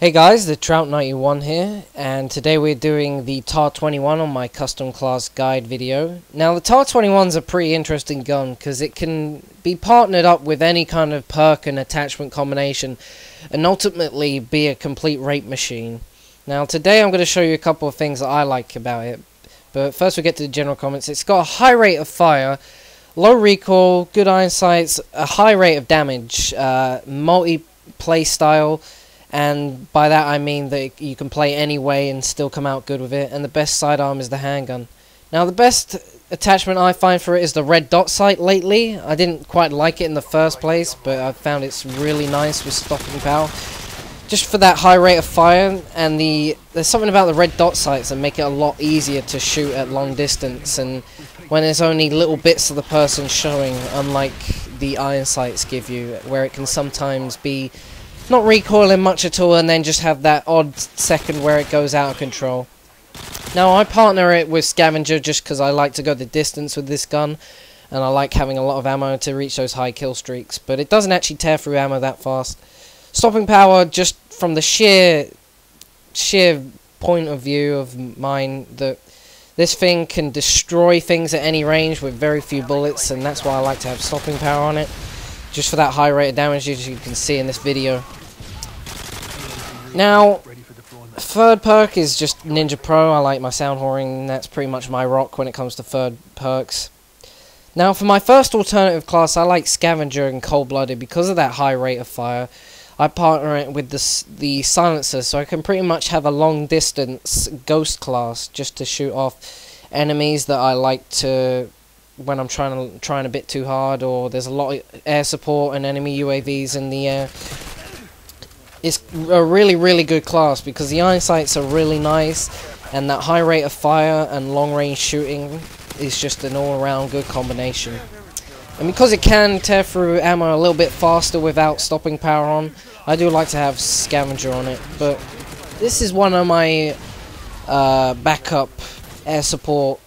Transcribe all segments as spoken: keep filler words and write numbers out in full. Hey guys, the Trout ninety-one here, and today we're doing the Tar twenty-one on my custom class guide video. Now the Tar twenty-one's a pretty interesting gun because it can be partnered up with any kind of perk and attachment combination and ultimately be a complete rape machine. Now today I'm going to show you a couple of things that I like about it, but first we get to the general comments. It's got a high rate of fire, low recoil, good iron sights, a high rate of damage, uh, multi-play style. And by that I mean that you can play any way and still come out good with it. And the best sidearm is the handgun. Now the best attachment I find for it is the red dot sight lately. I didn't quite like it in the first place, but I found it's really nice with stopping power. Just for that high rate of fire, and the there's something about the red dot sights that make it a lot easier to shoot at long distance. And when there's only little bits of the person showing, unlike the iron sights give you, where it can sometimes be not recoiling much at all and then just have that odd second where it goes out of control. Now I partner it with Scavenger just because I like to go the distance with this gun, and I like having a lot of ammo to reach those high kill streaks, but it doesn't actually tear through ammo that fast. Stopping power, just from the sheer sheer point of view of mine, that this thing can destroy things at any range with very few bullets, and that's why I like to have stopping power on it. Just for that high rate of damage, as you can see in this video. Now, third perk is just Ninja Pro. I like my sound whoring. That's pretty much my rock when it comes to third perks. Now, for my first alternative class, I like Scavenger and Cold-Blooded because of that high rate of fire. I partner it with the, the silencer, so I can pretty much have a long-distance ghost class just to shoot off enemies that I like to, when I'm trying to, trying a bit too hard, or there's a lot of air support and enemy U A Vs in the air. It's a really, really good class because the iron sights are really nice, and that high rate of fire and long-range shooting is just an all-around good combination. And because it can tear through ammo a little bit faster without stopping power on, I do like to have Scavenger on it, but this is one of my uh, backup air support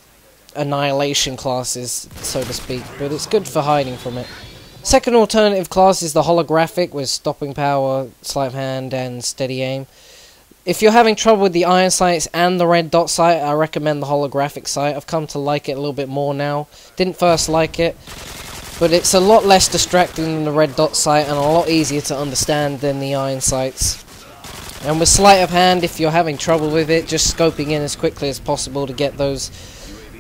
annihilation classes, so to speak, but it's good for hiding from it. Second alternative class is the holographic with stopping power, sleight of hand, and steady aim. If you're having trouble with the iron sights and the red dot sight, I recommend the holographic sight. I've come to like it a little bit more now. Didn't first like it, but it's a lot less distracting than the red dot sight and a lot easier to understand than the iron sights. And with sleight of hand, if you're having trouble with it, just scoping in as quickly as possible to get those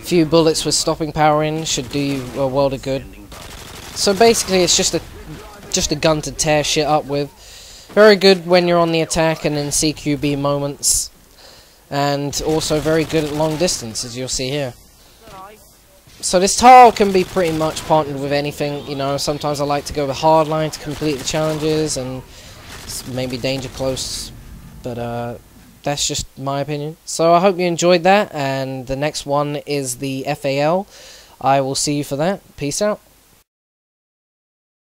few bullets with stopping power in should do you a world of good. So basically it's just a just a gun to tear shit up with. Very good when you're on the attack and in C Q B moments, and also very good at long distance, as you'll see here. So this Tar can be pretty much partnered with anything, you know. Sometimes I like to go with hardline to complete the challenges and maybe danger close, but uh that's just my opinion. So I hope you enjoyed that, and the next one is the F A L. I will see you for that. Peace out.